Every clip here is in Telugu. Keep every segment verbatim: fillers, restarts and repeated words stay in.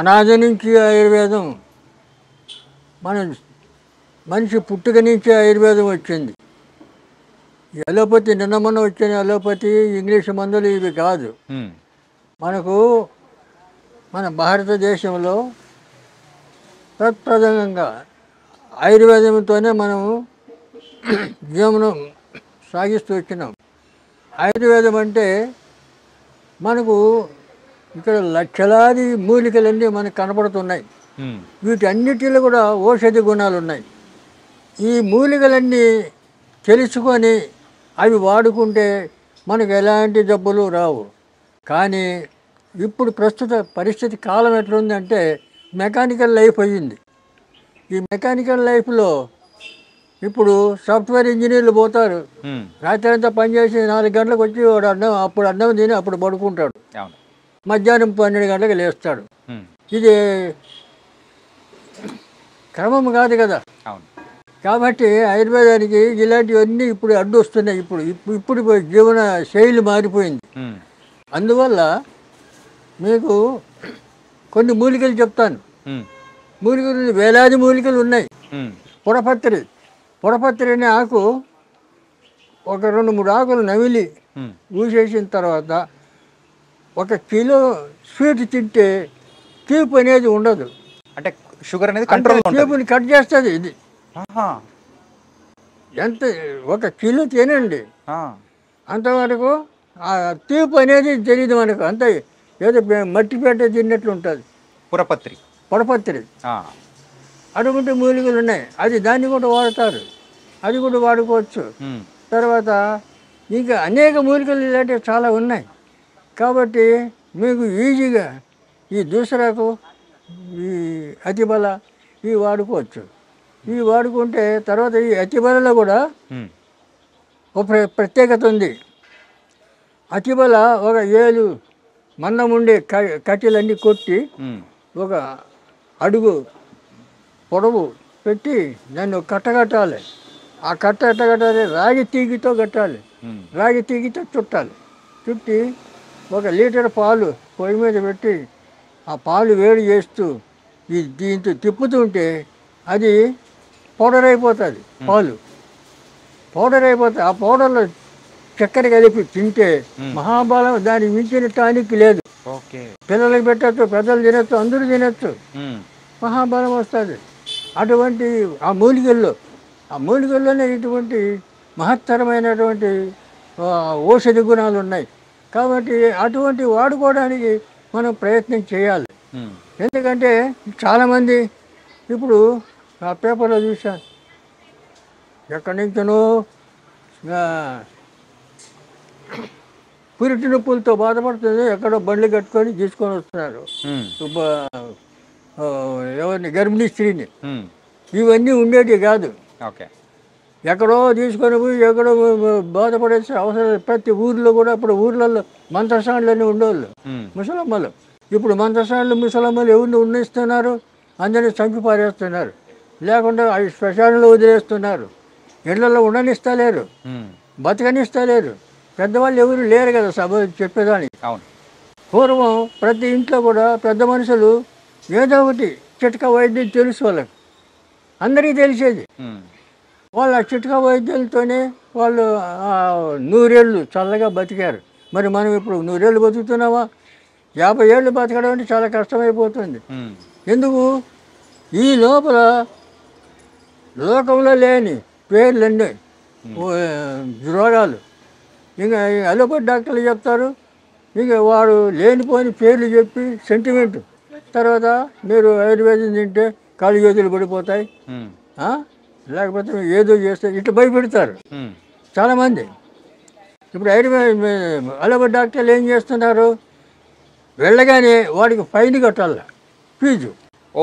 అనాది నుంచి ఆయుర్వేదం, మనం మనిషి పుట్టుక నుంచి ఆయుర్వేదం వచ్చింది. అలోపతి నిన్న మొన్న వచ్చిన అలోపతి ఇంగ్లీష్ మందులు ఇవి కాదు. మనకు మన భారతదేశంలో ప్రప్రథమంగా ఆయుర్వేదంతోనే మనము జీవనం సాగిస్తూ వచ్చినాం. ఆయుర్వేదం అంటే మనకు ఇక్కడ లక్షలాది మూలికలన్నీ మనకు కనపడుతున్నాయి. వీటన్నిటిలో కూడా ఔషధ గుణాలు ఉన్నాయి. ఈ మూలికలన్నీ తెలుసుకొని అవి వాడుకుంటే మనకు ఎలాంటి జబ్బులు రావు. కానీ ఇప్పుడు ప్రస్తుత పరిస్థితి కాలం ఎట్లుందంటే మెకానికల్ లైఫ్ అయ్యింది. ఈ మెకానికల్ లైఫ్లో ఇప్పుడు సాఫ్ట్వేర్ ఇంజనీర్లు పోతారు, రాత్రి అంతా పనిచేసి నాలుగు గంటలకు వచ్చి వాడు అన్నం అప్పుడు అన్నం తిని అప్పుడు పడుకుంటాడు, మధ్యాహ్నం పన్నెండు గంటలకు లేస్తాడు. ఇది క్రమం కాదు కదా. కాబట్టి ఆయుర్వేదానికి ఇలాంటివన్నీ ఇప్పుడు అడ్డు వస్తున్నాయి. ఇప్పుడు ఇప్పుడు జీవన శైలి మారిపోయింది. అందువల్ల మీకు కొన్ని మూలికలు చెప్తాను. మూలికలు వేలాది మూలికలు ఉన్నాయి. పొడపత్రి పొడపత్రి అనే ఆకు ఒక రెండు మూడు ఆకులు నమిలి ఊసేసిన తర్వాత ఒక కిలో స్వీట్ తింటే తీపు అనేది ఉండదు. అంటే షుగర్ అనేది కంట్రోల్, తీపుని కట్ చేస్తుంది ఇది. ఎంత ఒక కిలో తినండి, అంతవరకు ఆ తీపు అనేది తెలియదు మనకు. అంత ఏదో మట్టిపేట తిన్నట్లు ఉంటుంది పురపత్రి పొడపత్రి. అటువంటి మూలికలు ఉన్నాయి, అది దాన్ని కూడా వాడతారు, అది కూడా వాడుకోవచ్చు. తర్వాత ఇంకా అనేక మూలికలు ఇలాంటివి చాలా ఉన్నాయి. కాబట్టి మీకు ఈజీగా ఈ దూసరాకు, ఈ అతిబల ఇవి వాడుకోవచ్చు. ఇవి వాడుకుంటే తర్వాత ఈ అతిబలలో కూడా ఒక ప్రత్యేకత ఉంది. అతిబల ఒక ఏలు మందం ఉండే క కట్టెలన్నీ కొట్టి ఒక అడుగు పొడవు పెట్టి దాన్ని కట్టగట్టాలి. ఆ కట్ట ఎట్టగట్టాలి, రాగి తీగితో కట్టాలి, రాగి తీగితో చుట్టాలి. చుట్టి ఒక లీటర్ పాలు పొయ్యి మీద పెట్టి ఆ పాలు వేడి చేస్తూ ఈ దీంతో తిప్పుతుంటే అది పౌడర్ అయిపోతుంది. పాలు పౌడర్ అయిపోతుంది. ఆ పౌడర్లో చక్కెర కలిపి తింటే మహాబలం, దాన్ని మించిన టానిక్ లేదు. పిల్లలకు పెట్టచ్చు, పెద్దలు తినచ్చు, అందరూ తినచ్చు, మహాబలం వస్తుంది. అటువంటి ఆ మూలికల్లో ఆ మూలికల్లోనే ఇటువంటి మహత్తరమైనటువంటి ఔషధ గుణాలు ఉన్నాయి. కాబట్టి అటువంటి వాడుకోవడానికి మనం ప్రయత్నం చేయాలి. ఎందుకంటే చాలామంది ఇప్పుడు ఆ పేపర్లో చూశాను, ఎక్కడి నుంచో పురిటి నొప్పులతో బాధపడుతుంది, ఎక్కడో బండ్లు కట్టుకొని తీసుకొని వస్తున్నారు ఎవరిని, గర్భిణీ స్త్రీని. ఇవన్నీ ఉండేటివి కాదు. ఎక్కడో తీసుకొని పోయి ఎక్కడో బాధపడేసిన అవసరం. ప్రతి ఊర్లో కూడా ఇప్పుడు ఊర్లలో మంత్రసాన్లన్నీ ఉండేవాళ్ళు ముసలమ్మలు. ఇప్పుడు మంత్రసాన్లు ముసలమ్మలు ఎవరిని ఉన్నిస్తున్నారు, అందరినీ చంపి పారేస్తున్నారు, లేకుండా అవి శ్మశానంలో వదిలేస్తున్నారు. ఇళ్లలో ఉండనిస్తలేరు, బతకనిస్తలేరు. పెద్దవాళ్ళు ఎవరు లేరు కదా సభ చెప్పేదానికి. పూర్వం ప్రతి ఇంట్లో కూడా పెద్ద మనుషులు ఏదో ఒకటి చిట్కా వైద్యం తెలుసు వాళ్ళకి, అందరికీ తెలిసేది. వాళ్ళు ఆ చిట్కా వైద్యాలతోనే వాళ్ళు నూరేళ్ళు చల్లగా బతికారు. మరి మనం ఇప్పుడు నూరేళ్ళు బతుకుతున్నావా? యాభై ఏళ్ళు బతకడం అంటే చాలా కష్టమైపోతుంది. ఎందుకు? ఈ లోపల లోకంలో లేని పేర్లన్నీ రోగాలు. ఇంకా అలోపతి డాక్టర్లు చెప్తారు, ఇంకా వాడు లేనిపోని పేర్లు చెప్పి సెంటిమెంట్. తర్వాత మీరు ఆయుర్వేదం తింటే కాళ్ళు చేతులు పడిపోతాయి, లేకపోతే ఏదో చేస్తారు, ఇట్లా భయపెడతారు చాలామంది. ఇప్పుడు ఆయుర్వేద అలోపతి డాక్టర్లు ఏం చేస్తున్నారు, వెళ్ళగానే వాడికి ఫైన్ కట్టాలి, ఫీజు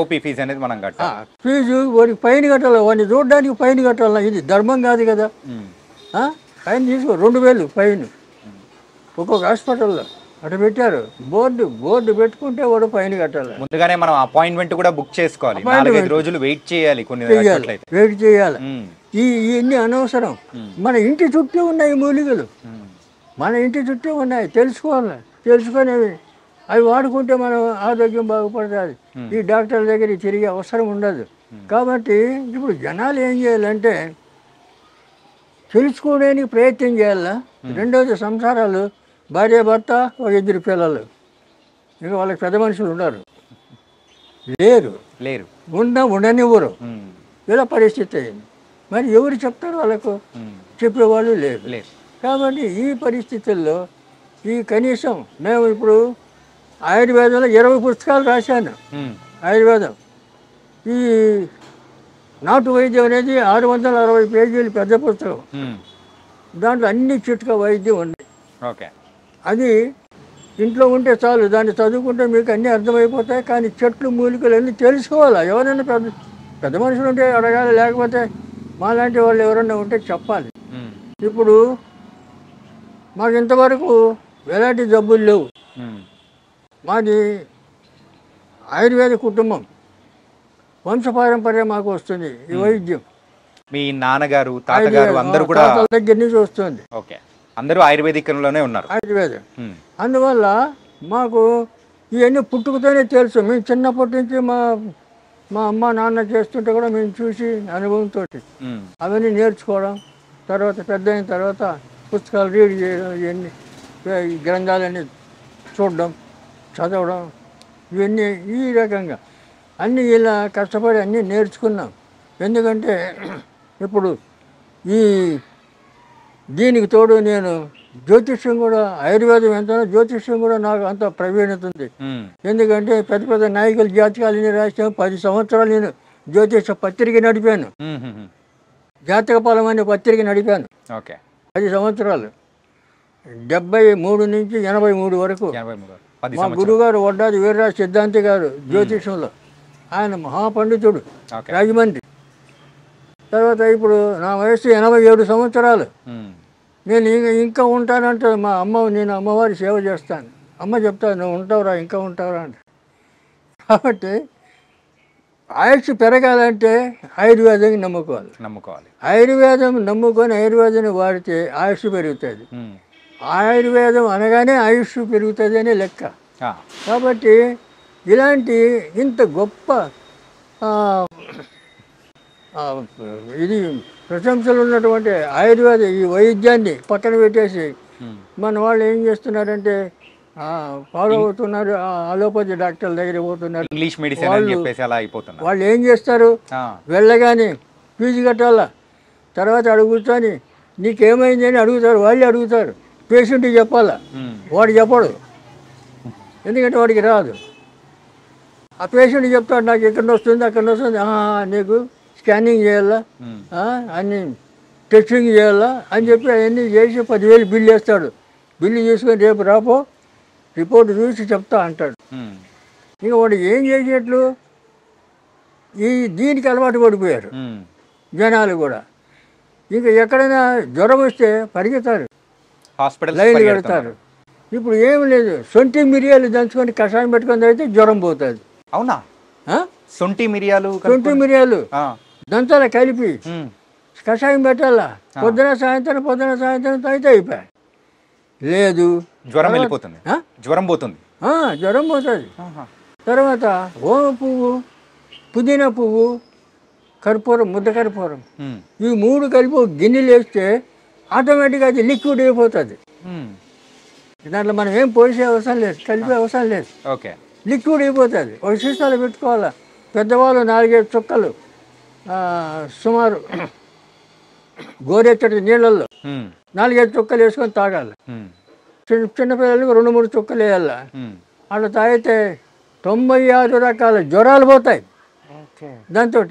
ఓపీ ఫీజు అనేది మనం కట్టాలి. ఫీజు వాడికి ఫైన్ కట్టాలి, వాడిని చూడడానికి ఫైన్ కట్టాలి. ఇది ధర్మం కాదు కదా. ఫైన్ తీసుకో, రెండు వేలు ఫైన్ ఒక్కొక్క హాస్పిటల్లో అటు పెట్టారు. బోర్డు బోర్డు పెట్టుకుంటే వాడు ఫైన్ కట్టాలి. ముందుగానే మనం అపాయింట్మెంట్ కూడా బుక్ చేసుకోవాలి, నాలుగైదు రోజులు వెయిట్ చేయాలి, కొన్ని వెయిట్ చేయాలి. ఈ ఇవన్నీ అనవసరం. మన ఇంటి చుట్టూ ఉన్నాయి మూలికలు, మన ఇంటి చుట్టూ ఉన్నాయి, తెలుసుకోవాలి. తెలుసుకొని అవి వాడుకుంటే మనం ఆరోగ్యం బాగుపడుతుంది, ఈ డాక్టర్ల దగ్గర తిరిగే అవసరం ఉండదు. కాబట్టి ఇప్పుడు జనాలు ఏం చేయాలంటే తెలుసుకోవడానికి ప్రయత్నం చేయాలా. రెండవది సంసారాలు, భార్య భర్త ఒక ఇద్దరు పిల్లలు, ఇంకా వాళ్ళకి పెద్ద మనుషులు ఉండరు, లేరు లేరు ఉండ ఉండనివ్వరు. ఇలా పరిస్థితి అయింది. మరి ఎవరు చెప్తారు? వాళ్ళకు చెప్పేవాళ్ళు లేరు లేరు కాబట్టి ఈ పరిస్థితుల్లో ఈ కనీసం మేము ఇప్పుడు ఆయుర్వేదంలో ఇరవై పుస్తకాలు రాశాను. ఆయుర్వేదం ఈ నాటు వైద్యం అనేది ఆరు వందల అరవై పేజీలు పెద్ద పుస్తకం, దాంట్లో అన్ని చిట్కా వైద్యం ఉంది. ఓకే, అది ఇంట్లో ఉంటే చాలు, దాన్ని చదువుకుంటే మీకు అన్నీ అర్థమైపోతాయి. కానీ చెట్లు మూలికలు అన్నీ తెలుసుకోవాలా. ఎవరైనా పెద్ద పెద్ద మనుషులు ఉంటే అడగాలి, లేకపోతే మాలాంటి వాళ్ళు ఎవరైనా ఉంటే చెప్పాలి. ఇప్పుడు మాకు ఇంతవరకు ఎలాంటి జబ్బులు లేవు, మాది ఆయుర్వేద కుటుంబం, వంశపారంపర్యం మాకు వస్తుంది ఈ వైద్యం. మీ నాన్నగారు తాతగారు అందరూ కూడా దగ్గర నుంచి వస్తుంది. ఓకే, అందరూ ఆయుర్వేదికంలోనే ఉన్నారు. ఆయుర్వేదం అందువల్ల మాకు ఇవన్నీ పుట్టుకతోనే తెలుసు. మేము చిన్నప్పటి నుంచి మా మా అమ్మ నాన్న చేస్తుంటే కూడా మేము చూసి అనుభవంతో అవన్నీ నేర్చుకోవడం, తర్వాత పెద్ద అయిన తర్వాత పుస్తకాలు రీడ్ చేయడం, ఇవన్నీ గ్రంథాలన్నీ చూడడం, చదవడం, ఇవన్నీ ఈ రకంగా అన్నీ ఇలా కష్టపడి అన్నీ నేర్చుకున్నాం. ఎందుకంటే ఇప్పుడు ఈ దీనికి తోడు నేను జ్యోతిష్యం కూడా, ఆయుర్వేదం ఎంతనో జ్యోతిష్యం కూడా నాకు అంత ప్రవీణత ఉంది. ఎందుకంటే పెద్ద పెద్ద నాయకుల జాతకాలని రాసిన పది సంవత్సరాలు నేను జ్యోతిష పత్రిక నడిపాను, జాతక ఫలం అనే పత్రిక నడిపాను. ఓకే, పది సంవత్సరాలు డెబ్బై మూడు నుంచి ఎనభై మూడు వరకు. మా గురువుగారు వడ్డాది వీర్రాజు సిద్ధాంతి గారు జ్యోతిష్యంలో, ఆయన మహాపండితుడు, రాజమండ్రి. తర్వాత ఇప్పుడు నా వయసు ఎనభై ఏడు సంవత్సరాలు. నేను ఇంకా ఇంకా ఉంటానంటే మా అమ్మ, నేను అమ్మవారి సేవ చేస్తాను, అమ్మ చెప్తాను నువ్వు ఉంటావురా ఇంకా ఉంటావురా అంటే. కాబట్టి ఆయుష్ పెరగాలంటే ఆయుర్వేదానికి నమ్ముకోవాలి నమ్ముకోవాలి ఆయుర్వేదం నమ్ముకొని ఆయుర్వేదాన్ని వాడితే ఆయుష్ పెరుగుతుంది. ఆయుర్వేదం అనగానే ఆయుష్ పెరుగుతుంది అనే లెక్క. కాబట్టి ఇలాంటి ఇంత గొప్ప ఇది ప్రశంసలు ఉన్నటువంటి ఆయుర్వేద ఈ వైద్యాన్ని పక్కన పెట్టేసి మన వాళ్ళు ఏం చేస్తున్నారంటే ఫాలో అవుతున్నారు, అలోపతి డాక్టర్ల దగ్గర పోతున్నారు. ఇంగ్లీష్ మెడిసిన్ అని చెప్పేసి అలా అయిపోతున్నారు. వాళ్ళు ఏం చేస్తారు, వెళ్ళగానే ఫీజు కట్టాలా, తర్వాత అడుగుతాని నీకేమైంది అని అడుగుతారు, వాళ్ళే అడుగుతారు. పేషెంట్కి చెప్పాలా, వాడు చెప్పడు, ఎందుకంటే వాడికి రాదు. ఆ పేషెంట్ చెప్తాడు నాకు ఇక్కడ వస్తుంది అక్కడ వస్తుంది, నీకు స్కానింగ్ చేయాలా, అన్ని టెస్టింగ్ చేయాలా అని చెప్పి అవన్నీ చేసి పదివేలు బిల్లు వేస్తాడు. బిల్లు చూసుకొని రేపు రాపో రిపోర్ట్ చూసి చెప్తా అంటాడు. ఇంకా వాడు ఏం చేసేట్లు ఈ దీనికి అలవాటు పడిపోయారు జనాలు కూడా. ఇంకా ఎక్కడైనా జ్వరం వస్తే పరిగెత్తారు, హాస్పిటల్ లైన్లు కడతారు. ఇప్పుడు ఏమి లేదు, సొంటి మిరియాలు దంచుకొని కషాయం పెట్టుకొని తాగితే జ్వరం పోతుంది. అవునా? సొంటి మిరియాలు సొంటి మిరియాలు దంచాల కలిపి కషాయం పెట్టాలా, పొద్దున సాయంత్రం పొద్దున సాయంత్రం తాగితే అయిపోయి లేదు, జ్వరం వెళ్ళిపోతుంది, జ్వరం పోతుంది, జ్వరం పోతుంది. తర్వాత ఓమ పువ్వు, పుదీనా పువ్వు, కర్పూరం, ముద్ద కర్పూరం, ఈ మూడు కలిపి ఒక గిన్నెలు వేస్తే ఆటోమేటిక్గా అది లిక్విడ్ అయిపోతుంది. దాంట్లో మనం ఏం పోసే అవసరం లేదు, కలిపే అవసరం లేదు. ఓకే, లిక్విడ్ అయిపోతుంది. ఒక సీసాలు పెట్టుకోవాలా, పెద్దవాళ్ళు నాలుగైదు చుక్కలు సుమారు గోరెచ్చటి నీళ్ళల్లో నాలుగైదు చుక్కలు వేసుకొని తాగాలి. చిన్న చిన్నపిల్లలకు రెండు మూడు చుక్కలు వేయాలి. అట్లా తాగితే తొంభై ఆరు రకాల జ్వరాలు పోతాయి దాంతో.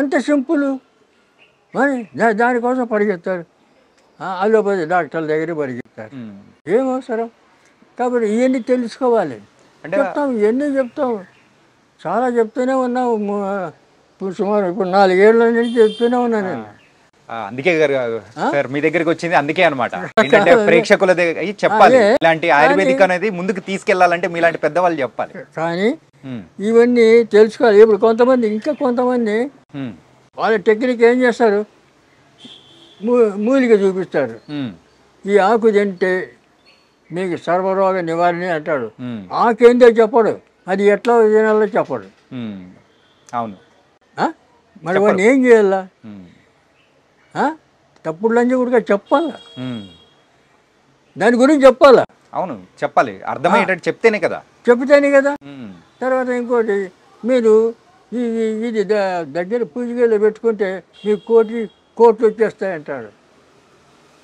ఎంత సింపుల్ మరి, దానికోసం పరిగెత్తారు, అలోపతి డాక్టర్ల దగ్గర పరిగెత్తారు, ఏం అవసరం. కాబట్టి ఇవన్నీ తెలుసుకోవాలి. చెప్తాం, ఇవన్నీ చెప్తాం, చాలా చెప్తూనే ఉన్నాం. సుమారు ఇప్పుడు నాలుగేళ్ళ నుంచి చెప్తూనే ఉన్నాను నేను. అందుకే సార్ మీ దగ్గరికి వచ్చింది అందుకే అనమాట. ఏంటంటే ప్రేక్షకుల దగ్గర చెప్పాలి, ఇలాంటి ఆయుర్వేదిక్ అనేది ముందుకు తీసుకెళ్లాలంటే మీలాంటి పెద్దవాళ్ళు చెప్పాలి. కానీ ఇవన్నీ తెలుసుకోవాలి. ఇప్పుడు కొంతమంది ఇంకా కొంతమంది వాళ్ళ టెక్నిక్ ఏం చేస్తారు, మూలిక చూపిస్తారు. ఈ ఆకు తింటే మీకు సర్వరోగ నివారణ అంటాడు. ఆకేందో చెప్పడు, అది ఎట్లా తినాలో చెప్పడు. అవును, మరి వాడిని ఏం చేయాలా? తప్పుడు లంచి కూడా చెప్పాలా, దాని గురించి చెప్పాలా? అవును, చెప్పాలి, అర్థమయ్యేటట్టు చెప్తేనే కదా చెప్తేనే కదా తర్వాత ఇంకోటి, మీరు ఇది దగ్గర పూజగేళ్ళు పెట్టుకుంటే మీకు కోటి కోట్లు వచ్చేస్తాయి అంటాడు.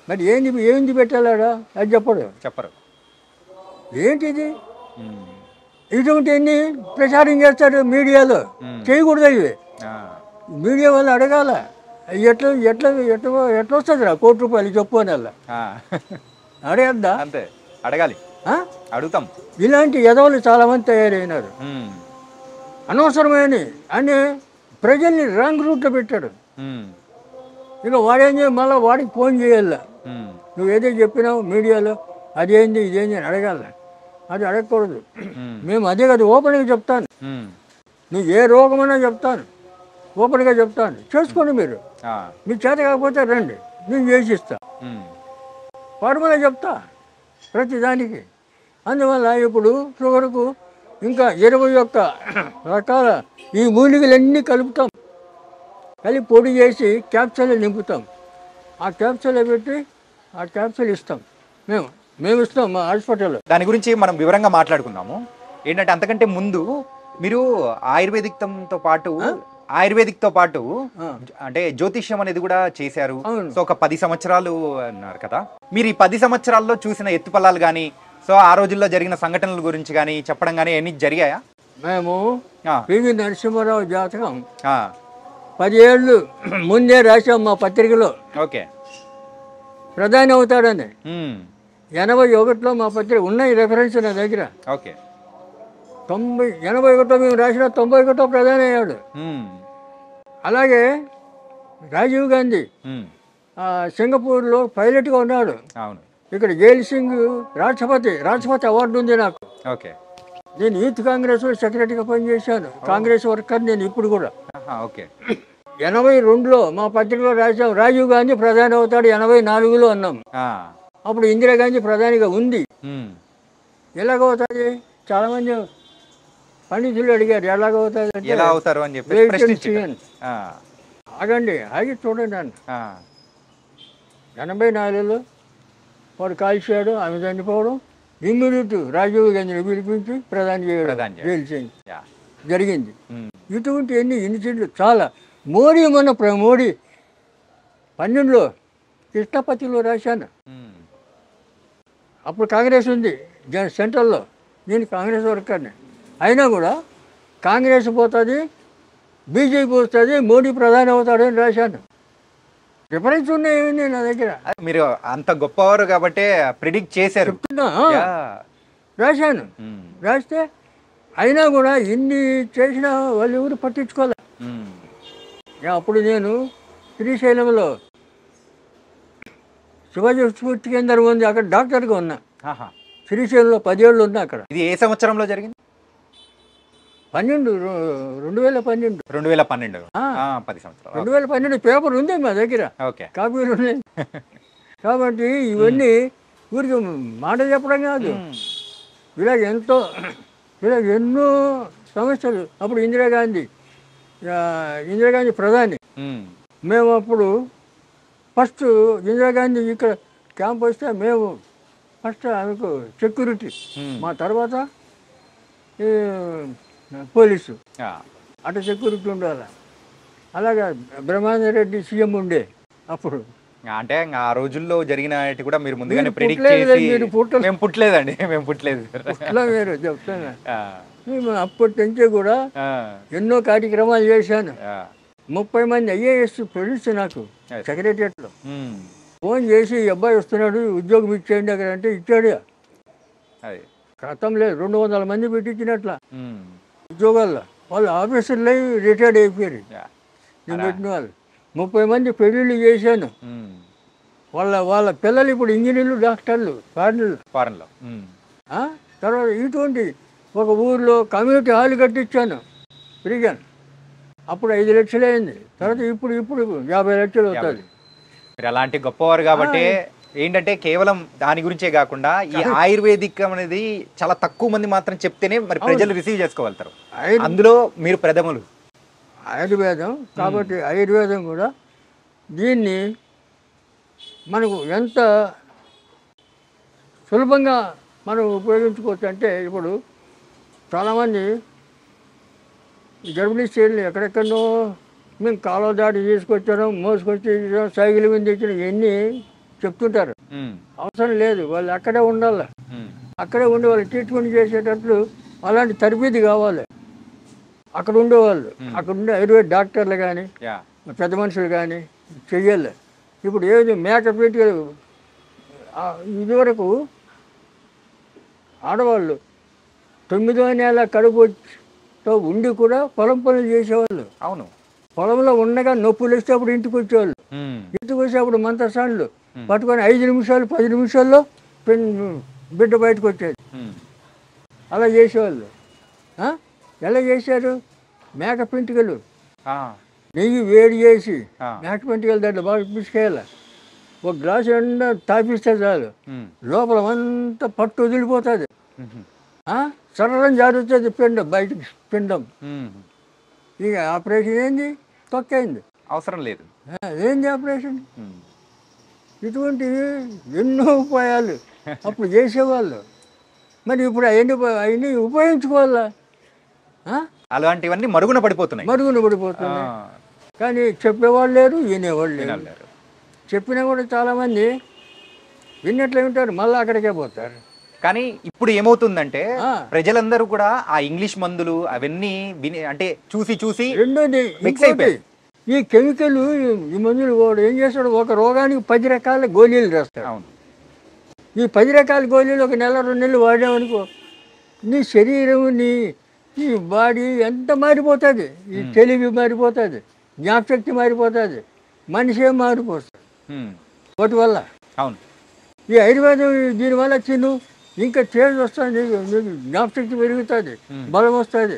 మరి ఏంది ఏంది పెట్టాలాడా అది చెప్పడు, చెప్పరు. ఏంటిది? ఇటువంటి ఎన్ని ప్రచారం చేస్తాడు మీడియాలో, చేయకూడదు. ఇవి మీడియా వాళ్ళు అడగాల, ఎట్లా ఎట్లా ఎట్లా ఎట్లా వస్తుంది రా కోటి రూపాయలు చెప్పు అని. అలా అడగద్దా? అంతే, అడగాలి, అడుగుతాం. ఇలాంటి యదవులు చాలామంది తయారైనారు, అనవసరమైన అని ప్రజల్ని రాంగ్ రూట్లో పెట్టాడు. ఇక వాడేం చేయ మళ్ళీ వాడికి ఫోన్ చేయాల, నువ్వు ఏదో చెప్పినావు మీడియాలో అదేంది ఇదేంది అని అడగాల. అది అడగకూడదు. మేము అదే కదా ఓపెన్గా చెప్తాను, నువ్వు ఏ రోగమైనా చెప్తాను, ఓపెన్గా చెప్తాను, చేసుకోండి. మీరు మీ చేత కాకపోతే రండి, నేను చేసిస్తా, ఫార్ములా చెప్తా ప్రతిదానికి. అందువల్ల ఇప్పుడు షుగర్కు ఇంకా ఇరవై ఒక్క రకాల ఈ మూలికలన్నీ కలుపుతాం, కలిపి పొడి చేసి క్యాప్సూల్ నింపుతాం. ఆ క్యాప్సూల్ పెట్టి ఆ క్యాప్సూల్ ఇస్తాం, మేము మేము ఇస్తాం మా హాస్పిటల్లో. దాని గురించి మనం వివరంగా మాట్లాడుకున్నాము. ఏంటంటే అంతకంటే ముందు మీరు ఆయుర్వేదిక్తో పాటు ఆయుర్వేదిక్తో పాటు అంటే జ్యోతిష్యం అనేది కూడా చేశారు. సో ఒక పది సంవత్సరాలు అన్నారు కదా, మీరు ఈ పది సంవత్సరాల్లో చూసిన ఎత్తుపల్లాలు కానీ, సో ఆ రోజుల్లో జరిగిన సంఘటనల గురించి కానీ చెప్పడం కానీ అన్ని జరిగాయా? మేము పివి నరసింహారావు జాతకం పదిహేళ్ళు ముందే రాశాం మా పత్రికలో. ఓకే, ప్రధాని అవుతాడని ఎనభై ఒకటిలో మా పత్రిక ఉన్నాయి, రెఫరెన్స్ నా దగ్గర. ఓకే, తొంభై ఎనభై ఒకటో మేము రాసిన, తొంభై ఒకటో ప్రధాని అయ్యాడు. అలాగే రాజీవ్ గాంధీ సింగపూర్లో పైలట్గా ఉన్నాడు. అవును, ఇక్కడ జైల్ సింగ్ రాష్ట్రపతి, రాష్ట్రపతి అవార్డు ఉంది నాకు. ఓకే, నేను యూత్ కాంగ్రెస్ లో సెక్రటరీగా పనిచేశాను, కాంగ్రెస్ వర్కర్ నేను ఇప్పుడు కూడా. ఓకే, ఎనభై రెండులో మా పత్రికలో రాశాం, రాజీవ్ గాంధీ ప్రధాని అవుతాడు ఎనభై నాలుగులో అన్నాం. అప్పుడు ఇందిరాగాంధీ ప్రధానిగా ఉంది. ఎలాగవుతుంది? చాలా మంది పండితులు అడిగారు ఎలాగవుతుంది అని చెప్పి. ఆగండి, ఆగి చూడండి అన్న. ఎనభై నాలుగులో వాడు కాల్చాడు, ఆమె చనిపోవడం, ఇమ్మీడియట్ రాజీవ్ గాంధీని పిలిపించి ప్రధాని చేయడం జరిగింది. ఇటువంటి ఎన్ని ఇన్సిడెంట్లు చాలా. మోడీ మన మోడీ పన్నెండులో కృష్ణపతిలో రాశాను, అప్పుడు కాంగ్రెస్ ఉంది సెంట్రల్లో, నేను కాంగ్రెస్ వర్కర్ని. అయినా కూడా కాంగ్రెస్ పోతుంది, బీజేపీ వస్తుంది, మోడీ ప్రధాని అవుతాడు అని రాశాను. రిఫరెన్స్ ఉన్నాయి నా దగ్గర. మీరు అంత గొప్పవారు కాబట్టి ప్రిడిక్ట్ చేశారు, రాశాను. రాస్తే అయినా కూడా ఇన్ని చేసిన వాళ్ళు ఎవరు పట్టించుకోలే. అప్పుడు నేను శ్రీశైలంలో శివాజీ స్ఫూర్తి కేంద్రం ఉంది, అక్కడ డాక్టర్గా ఉన్నా. శ్రీశైలంలో పదేళ్ళు ఉన్నా అక్కడ. ఇది ఏ సంవత్సరంలో జరిగింది? పన్నెండు రెండు వేల పన్నెండు రెండు వేల పన్నెండు పది సంవత్సరాలు రెండు వేల పన్నెండు పేపర్ ఉంది మా దగ్గర, కాపీలు ఉన్నాయి. కాబట్టి ఇవన్నీ ఊరికి మాట చెప్పడం కాదు, ఇలా ఎంతో ఇలా ఎన్నో సమస్యలు. అప్పుడు ఇందిరాగాంధీ ఇందిరాగాంధీ ప్రధాని. మేము అప్పుడు ఫస్ట్ ఇందిరాగాంధీ ఇక్కడ క్యాంప్ వస్తే మేము ఫస్ట్ ఆమెకు సెక్యూరిటీ, మా తర్వాత పోలీసు, అటు సెక్యూరిటీ ఉండాలి. అలాగా బ్రహ్మానంద రెడ్డి సీఎం ఉండే అప్పుడు. అంటే ఆ రోజుల్లో జరిగిన కూడా మీరు ముందుగానే ప్రిడిక్ట్ చేసి. మేము పుట్టలేదండి, మేము పుట్టలేదు. మీరు చెప్తాను, మేము అప్పటి నుంచి కూడా ఎన్నో కార్యక్రమాలు చేశాను. ముప్పై మంది ఐఏఎస్ ఫ్రెండ్స్ నాకు సెక్రటరియట్లో. ఫోన్ చేసి ఈ అబ్బాయి వస్తున్నాడు ఉద్యోగం ఇచ్చేయండి అక్కడ అంటే ఇచ్చాడు. గతం లేదు, రెండు వందల మంది పెట్టించినట్ల ఉద్యోగాల్లో. వాళ్ళు ఆఫీసర్లే రిటైర్డ్ అయిపోయారు, నేను పెట్టిన వాళ్ళు. ముప్పై మంది పెళ్ళిళ్ళు చేశాను. వాళ్ళ వాళ్ళ పిల్లలు ఇప్పుడు ఇంజనీర్లు, డాక్టర్లు, ఫారెన్లు ఫారెన్లో తర్వాత ఇటువంటి ఒక ఊర్లో కమ్యూనిటీ హాల్ కట్టించాను ఫ్రీగా. అప్పుడు ఐదు లక్షలు అయింది, తర్వాత ఇప్పుడు ఇప్పుడు యాభై లక్షలు అవుతుంది. అలాంటి గొప్పవారు కాబట్టి ఏంటంటే కేవలం దాని గురించే కాకుండా ఈ ఆయుర్వేదికం అనేది చాలా తక్కువ మంది మాత్రం చెప్తేనే మరి ప్రజలు రిసీవ్ చేసుకోగలుగుతారు. అందులో మీరు ప్రథములు ఆయుర్వేదం కాబట్టి ఆయుర్వేదం కూడా దీన్ని మనకు ఎంత సులభంగా మనం ఉపయోగించుకోవచ్చు అంటే ఇప్పుడు చాలామంది గర్భిణీ స్త్రీలు ఎక్కడెక్కడో మేము కాలువ దాటి తీసుకొచ్చారు, మోసుకొచ్చి సైకిల్ మీద తెచ్చిన ఇవన్నీ చెప్తుంటారు. అవసరం లేదు, వాళ్ళు అక్కడే ఉండాలి, అక్కడే ఉండి వాళ్ళు ట్రీట్మెంట్ చేసేటట్లు అలాంటి తరబీది కావాలి. అక్కడ ఉండేవాళ్ళు అక్కడ ఉండే ఆయుర్వేద డాక్టర్లు కానీ పెద్ద మనుషులు కానీ చెయ్యాలి. ఇప్పుడు ఏది మేకప్ పెట్టి ఇదివరకు ఆడవాళ్ళు తొమ్మిదో నెల కడుపుతో ఉండి కూడా పొలం పనులు చేసేవాళ్ళు. అవును, పొలంలో ఉండగా నొప్పులు వస్తే అప్పుడు ఇంటికి వచ్చేవాళ్ళు. ఇంటికి వచ్చి అప్పుడు మంత్రసాన్లు పట్టుకొని ఐదు నిమిషాలు పది నిమిషాల్లో బిడ్డ బయటకు వచ్చేది. అలా చేసేవాళ్ళు. ఎలా చేశారు? మేక పెంటికలు నెయ్యి వేడి చేసి మేక పెంటికలు దాంట్లో బాగా పిసికేయాలి. ఒక గ్లాస్ ఎండ తాపిస్తే చాలు, లోపల అంతా పట్టు వదిలిపోతుంది, సరళం జారుతుంది పిండం బయటకు పిండం. ఇక ఆపరేషన్ ఏంది? తొక్కైంది, అవసరం లేదు. ఏంది ఆపరేషన్? ఇటువంటివి ఎన్నో ఉపాయాలు అప్పుడు చేసేవాళ్ళు. మరి ఇప్పుడు అవన్నీ అవన్నీ ఉపయోగించుకోవాలా? అలాంటివన్నీ మరుగున పడిపోతున్నాయి, మరుగున పడిపోతున్నాయి. కానీ చెప్పేవాళ్ళు లేరు, వినేవాళ్ళు లేరు. చెప్పినా కూడా చాలామంది విన్నట్లే ఉంటారు, మళ్ళీ అక్కడికే పోతారు. కానీ ఇప్పుడు ఏమవుతుందంటే ప్రజలందరూ కూడా ఆ ఇంగ్లీష్ మందులు అవన్నీ విని అంటే చూసి చూసి రెండోది మిక్స్ అయిపోయి ఈ కెమికల్ ఈ మందులు కూడా ఏం చేస్తాడు, ఒక రోగానికి పది రకాల గోళీలు రాస్తాడు. అవును, ఈ పది రకాల గోళీలు ఒక నెల రెండు నెలలు వాడామనుకో నీ శరీరం నీ ఈ బాడీ ఎంత మారిపోతుంది, ఈ తెలివి మారిపోతుంది, జ్ఞాపశక్తి మారిపోతుంది, మనిషే మారిపోతుంది వాటి వల్ల. అవును, ఈ ఆయుర్వేదం దీనివల్ల తిను ఇంకా చేంజ్ వస్తుంది, నీకు జ్ఞాపశక్తి పెరుగుతుంది, బలం వస్తుంది,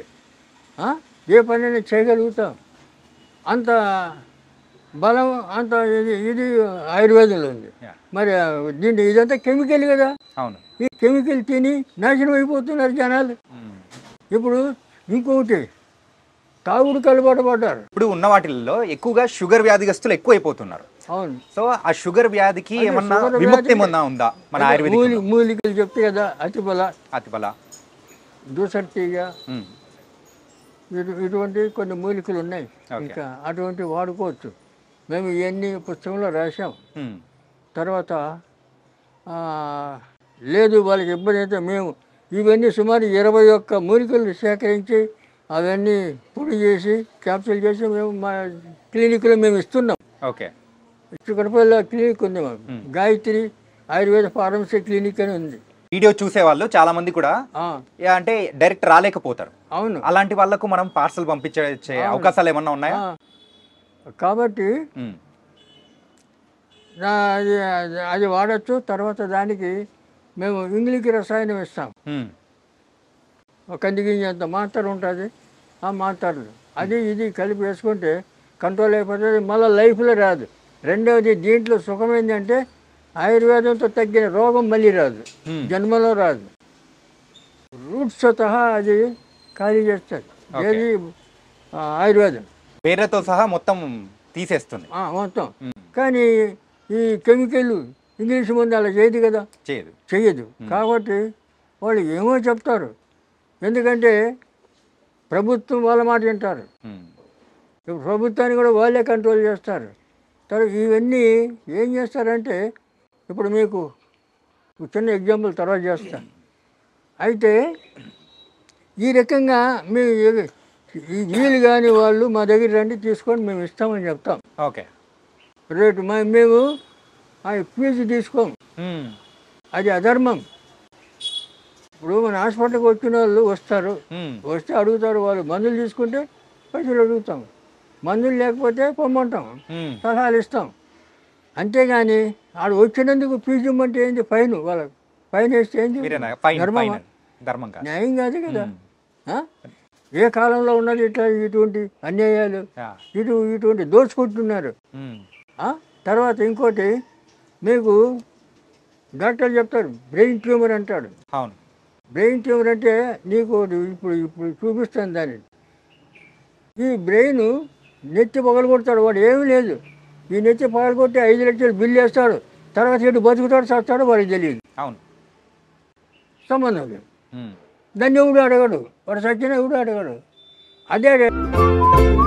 ఏ పనైనా చేయగలుగుతాం. అంత బలం అంత ఇది ఇది ఆయుర్వేదంలో ఉంది. మరి దీన్ని ఇదంతా కెమికల్ కదా. అవును, ఈ కెమికల్ తిని నాశనం అయిపోతున్నారు జనాలు. ఇప్పుడు ఇంకొకటి తాగుడుకి అలవాటు పడ్డారు. ఇప్పుడు ఉన్న వాటిల్లో ఎక్కువగా షుగర్ వ్యాధిగ్రస్తులు ఎక్కువ అయిపోతున్నారు. అవును, సో ఆ షుగర్ వ్యాధికి ఏమన్నా విముక్తి ఏమన్నా ఉందా మన ఆయుర్వేద మూలికలు చెప్తే కదా? అతిబల, అతిబల, దూసర్తీగా ఇటు ఇటువంటి కొన్ని మూలికలు ఉన్నాయి. ఇంకా అటువంటి వాడుకోవచ్చు. మేము ఇవన్నీ పుస్తకంలో రాసాం. తర్వాత లేదు వాళ్ళకి ఇబ్బంది అయితే మేము ఇవన్నీ సుమారు ఇరవై ఒక్క మూలికలు సేకరించి అవన్నీ పొడి చేసి క్యాప్సూల్ చేసి మేము మా క్లినిక్లో మేము ఇస్తున్నాం. ఓకే, చుక్కడపల్లిలో క్లినిక్ ఉంది మాకు, గాయత్రి ఆయుర్వేద ఫార్మసీ క్లినిక్ అని ఉంది. వీడియో చూసేవాళ్ళు చాలా మంది కూడా అంటే డైరెక్ట్ రాలేకపోతారు. అవును, అలాంటి వాళ్ళకు మనం పార్సల్ పంపించే అవకాశాలు ఏమన్నా ఉన్నాయా? కాబట్టి అది వాడచ్చు. తర్వాత దానికి మేము ఇంగ్లీకి రసాయనం ఇస్తాం. కందిగింజ అంత మాత్ర ఉంటుంది, ఆ మాత్రలు అది ఇది కలిపి వేసుకుంటే కంట్రోల్ అయిపోతుంది, మళ్ళీ లైఫ్లో రాదు. రెండవది దీంట్లో సుఖమైందంటే ఆయుర్వేదంతో తగ్గిన రోగం మళ్ళీ రాదు, జన్మలో రాదు. రూట్ సహా అది ఖాళీ చేస్తుంది. ఏది ఆయుర్వేదం వేరేతో సహా మొత్తం తీసేస్తుంది మొత్తం. కానీ ఈ కెమికల్ ఇంగ్లీష్ మందు అలా చేయదు కదా, చేయదు చేయదు. కాబట్టి వాళ్ళు ఏమో చెప్తారు, ఎందుకంటే ప్రభుత్వం వాళ్ళ మాట వింటారు, ప్రభుత్వాన్ని కూడా వాళ్ళే కంట్రోల్ చేస్తారు. తర్వాత ఇవన్నీ ఏం చేస్తారంటే ఇప్పుడు మీకు చిన్న ఎగ్జాంపుల్ తర్వాత చేస్తాను. అయితే ఈ రకంగా మీ వీలు కాని వాళ్ళు మా దగ్గర రండి తీసుకొని మేము ఇస్తామని చెప్తాం. ఓకే, రేటు మేము ఆ ఫీజు తీసుకోము, అది అధర్మం. ఇప్పుడు మన హాస్పిటల్కి వచ్చిన వాళ్ళు వస్తారు, వస్తే అడుగుతారు, వాళ్ళు మందులు తీసుకుంటే పైసలు అడుగుతాం, మందులు లేకపోతే పొమ్మంటాం, సలహాలు ఇస్తాం. అంతేగాని వాడు వచ్చినందుకు ఫీజు ఇమ్మంటే ఏంది? ఫైన్, వాళ్ళకి ఫైన్ వేస్తే ఏంది? ధర్మం, న్యాయం కాదు కదా. ఏ కాలంలో ఉన్నది ఇట్లా ఇటువంటి అన్యాయాలు, ఇటు ఇటువంటి దోచుకుంటున్నారు. తర్వాత ఇంకోటి మీకు డాక్టర్లు చెప్తారు బ్రెయిన్ ట్యూమర్ అంటాడు. అవును, బ్రెయిన్ ట్యూమర్ అంటే నీకు ఇప్పుడు ఇప్పుడు చూపిస్తాను దాన్ని. ఈ బ్రెయిన్ నెత్తి పగలగొడతాడు వాడు, ఏమీ లేదు, ఈ నెత్తి పగలగొట్టి ఐదు లక్షలు బిల్లు వేస్తాడు, తర్వాత ఇటు బతుకుతాడు చస్తాడు వాడికి తెలియదు. అవును, సంబంధం లేదు. దాన్ని ఎవడు అడగడు, వాడు సత్యనే ఎవడు అడగడు. అదే